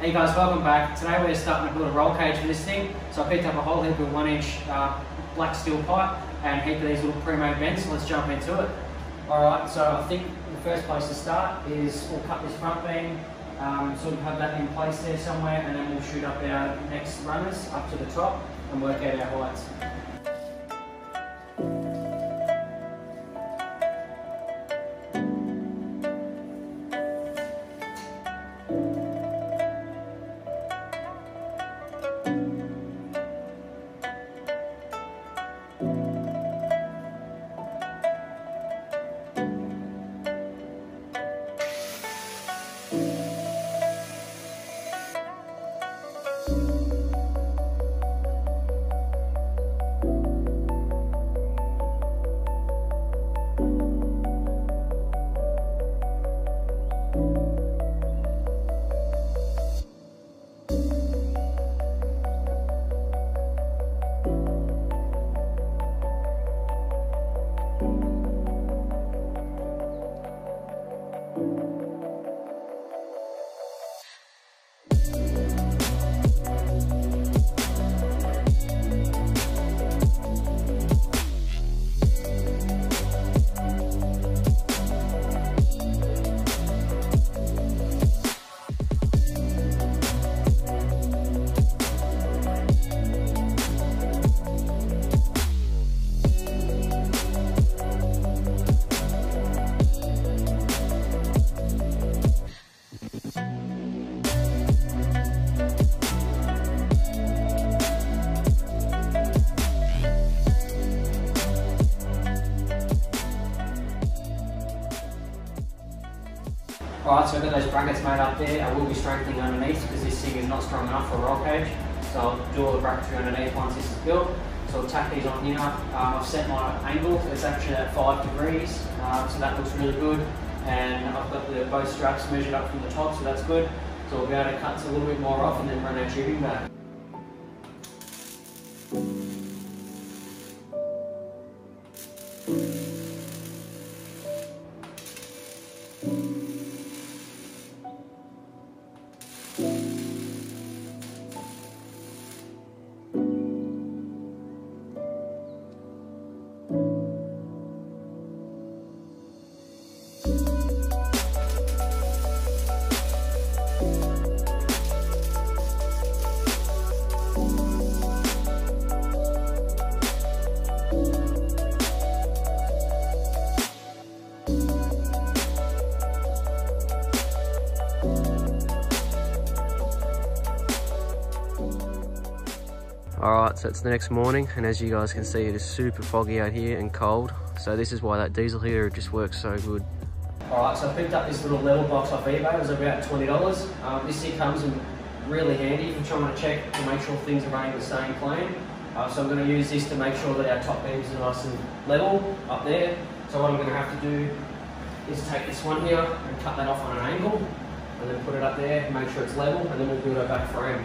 Hey guys, welcome back. Today we're starting to build a roll cage for this thing. So I picked up a whole heap of 1-inch black steel pipe and a heap of these little pre-made vents. So let's jump into it. Alright, so I think the first place to start is we'll cut this front beam, sort of have that in place there somewhere, and then we'll shoot up our next runners up to the top and work out our heights. Alright, so I've got those brackets made up there. I will be strengthening underneath because this thing is not strong enough for a roll cage. So I'll do all the bracketry underneath once this is built. So I'll tack these on here. I've set my angle, so it's actually at 5 degrees. So that looks really good. And I've got the both straps measured up from the top, so that's good. So we'll be able to cut a little bit more off and then run our tubing back. Alright, so it's the next morning, and as you guys can see, it is super foggy out here and cold. So this is why that diesel heater just works so good. Alright, so I picked up this little level box off eBay. It was about $20. This here comes in really handy for trying to check to make sure things are running the same plane. So I'm going to use this to make sure that our top beams are nice and level up there. So what I'm going to have to do is take this one here and cut that off on an angle, and then put it up there and make sure it's level, and then we'll build our back frame.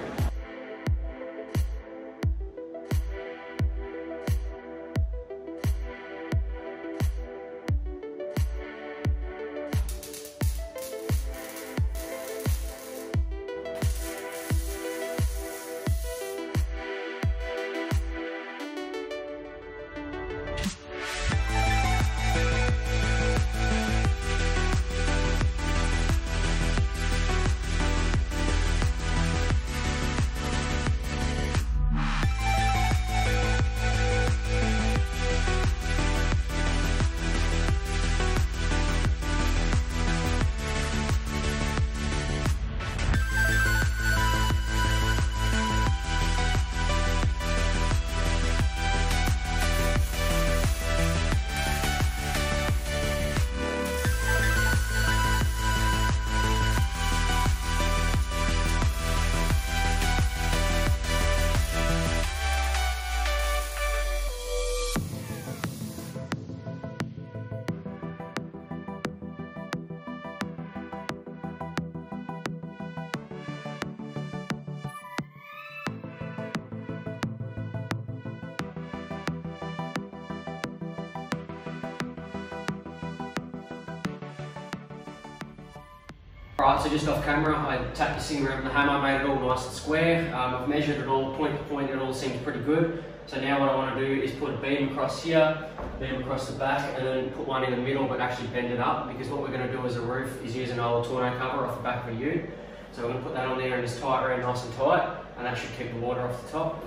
Right, so just off camera, I tapped the seam around with the hammer, made it all nice and square. I've measured it all, point to point, it all seems pretty good. So now what I want to do is put a beam across here, beam across the back, and then put one in the middle, but actually bend it up, because what we're going to do as a roof is use an old tonneau cover off the back of a U. So we're going to put that on there and just tie it around nice and tight, and that should keep the water off the top.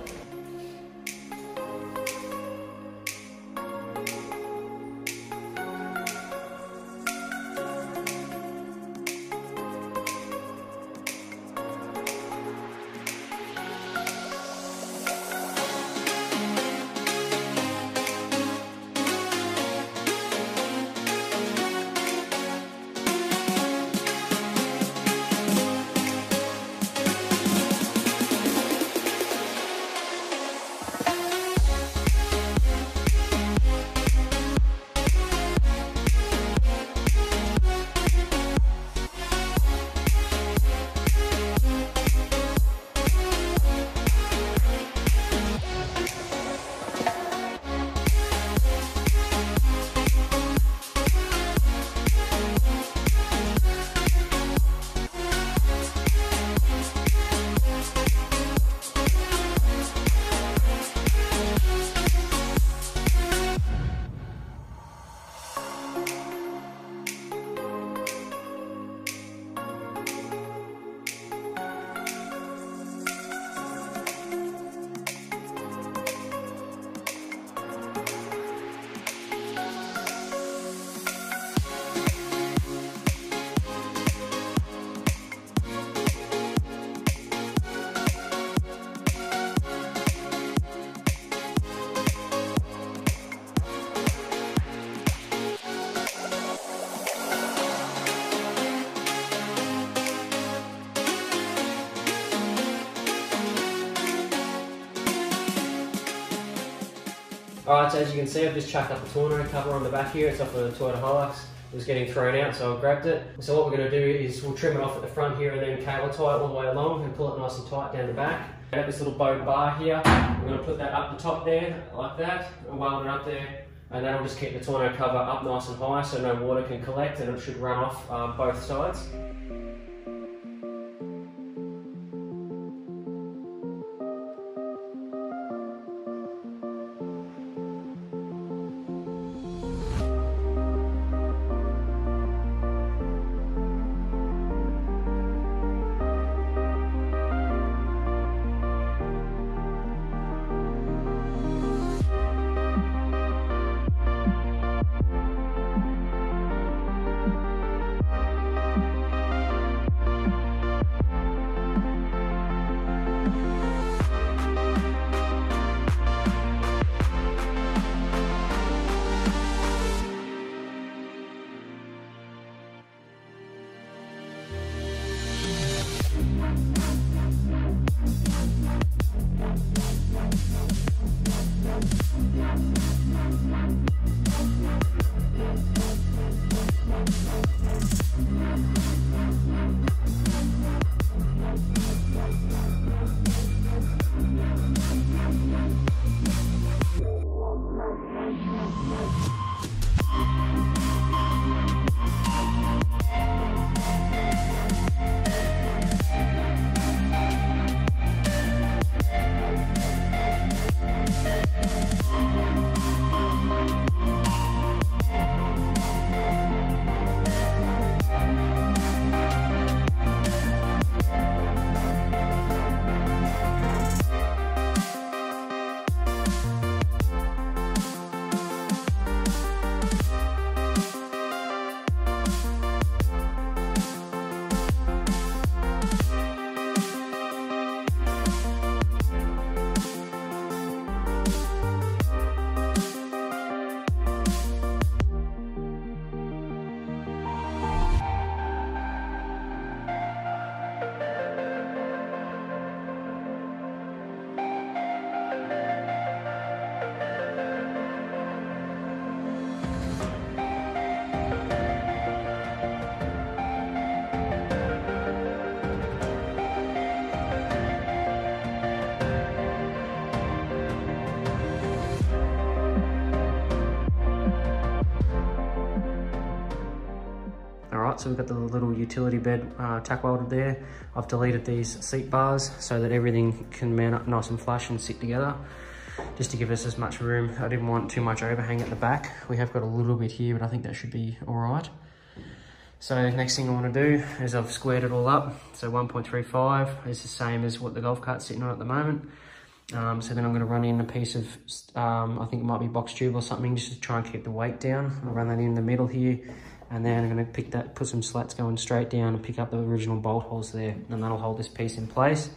Alright, so as you can see, I've just chucked up a tonneau cover on the back here. It's off the Toyota Hilux. It was getting thrown out, so I grabbed it. So what we're going to do is we'll trim it off at the front here and then cable tie it all the way along and pull it nice and tight down the back. I've got this little bowed bar here. We're going to put that up the top there, like that, and weld it up there. And that'll just keep the tonneau cover up nice and high so no water can collect, and it should run off both sides. up. So we've got the little utility bed tack welded there. I've deleted these seat bars so that everything can mount up nice and flush and sit together, just to give us as much room. I didn't want too much overhang at the back. We have got a little bit here, but I think that should be all right. So next thing I want to do is I've squared it all up. So 1.35 is the same as what the golf cart's sitting on at the moment. So then I'm going to run in a piece of, I think it might be box tube or something, just to try and keep the weight down. I'll run that in the middle here, and then I'm going to pick that, put some slats going straight down and pick up the original bolt holes there, and that'll hold this piece in place.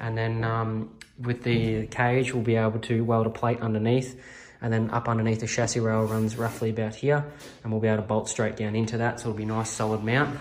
And then with the cage, we'll be able to weld a plate underneath, and then up underneath the chassis rail runs roughly about here, and we'll be able to bolt straight down into that, so it'll be a nice solid mount.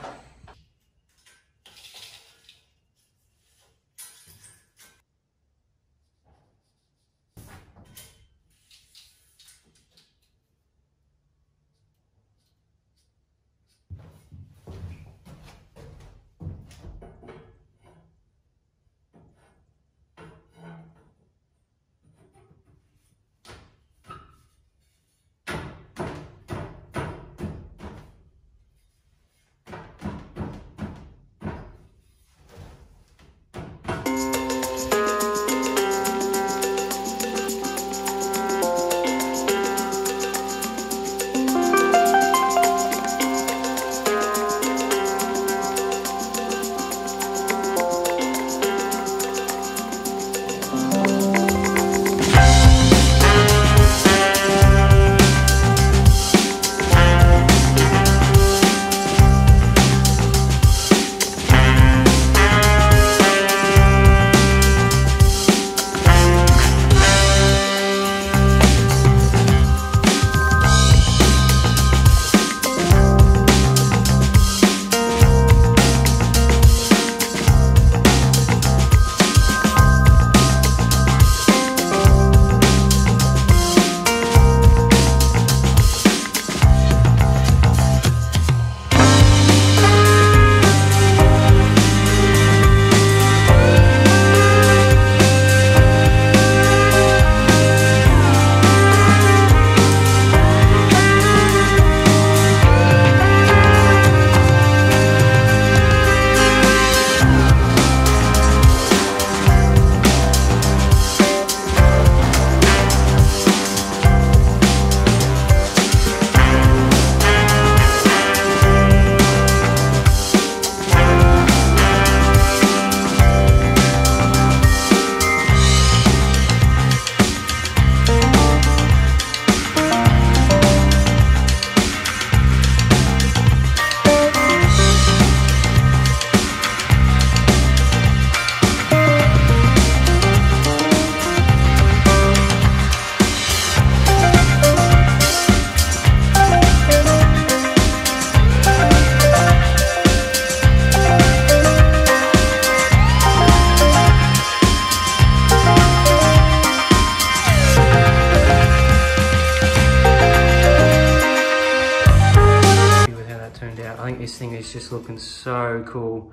This thing is just looking so cool.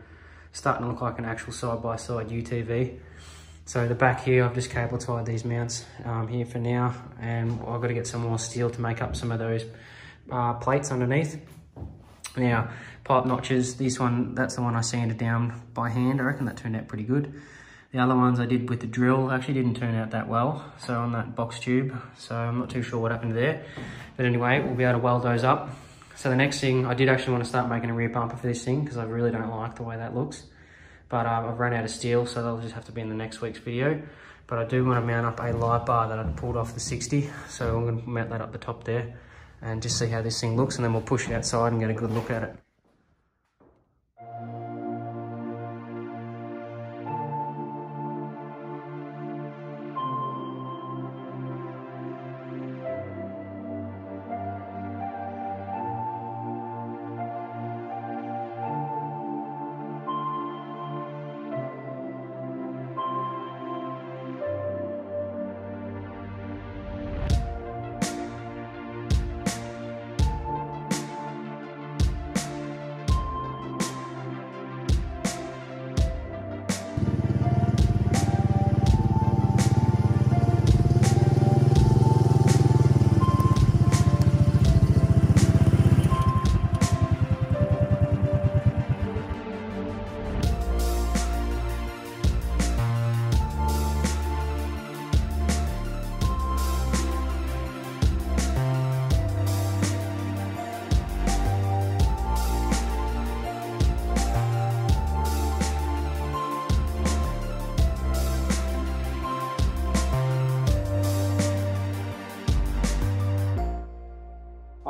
Starting to look like an actual side-by-side UTV. So the back here, I've just cable tied these mounts here for now, and I've got to get some more steel to make up some of those plates underneath. Now, pipe notches, this one, that's the one I sanded down by hand. I reckon that turned out pretty good. The other ones I did with the drill actually didn't turn out that well, so on that box tube, so I'm not too sure what happened there. But anyway, we'll be able to weld those up. So the next thing, I did actually want to start making a rear bumper for this thing because I really don't like the way that looks. But I've run out of steel, so that'll just have to be in the next week's video. But I do want to mount up a light bar that I pulled off the 60. So I'm going to mount that up the top there and just see how this thing looks, and then we'll push it outside and get a good look at it.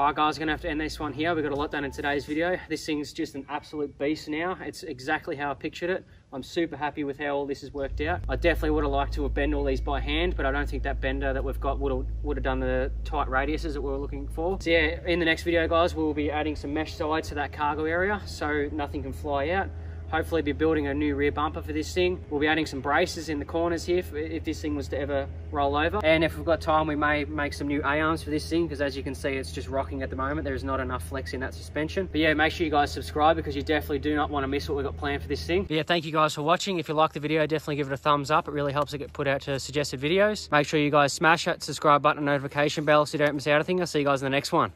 Alright guys, we're going to have to end this one here. We've got a lot done in today's video. This thing's just an absolute beast now. It's exactly how I pictured it. I'm super happy with how all this has worked out. I definitely would have liked to have bent all these by hand, but I don't think that bender that we've got would have done the tight radiuses that we were looking for. So yeah, in the next video guys, we'll be adding some mesh sides to that cargo area so nothing can fly out. Hopefully be building a new rear bumper for this thing. We'll be adding some braces in the corners here if this thing was to ever roll over. And if we've got time, we may make some new A-arms for this thing, because as you can see, it's just rocking at the moment. There's not enough flex in that suspension. But yeah, make sure you guys subscribe, because you definitely do not want to miss what we've got planned for this thing. But yeah, thank you guys for watching. If you like the video, definitely give it a thumbs up. It really helps it get put out to suggested videos. Make sure you guys smash that subscribe button and notification bell so you don't miss out anything. I'll see you guys in the next one.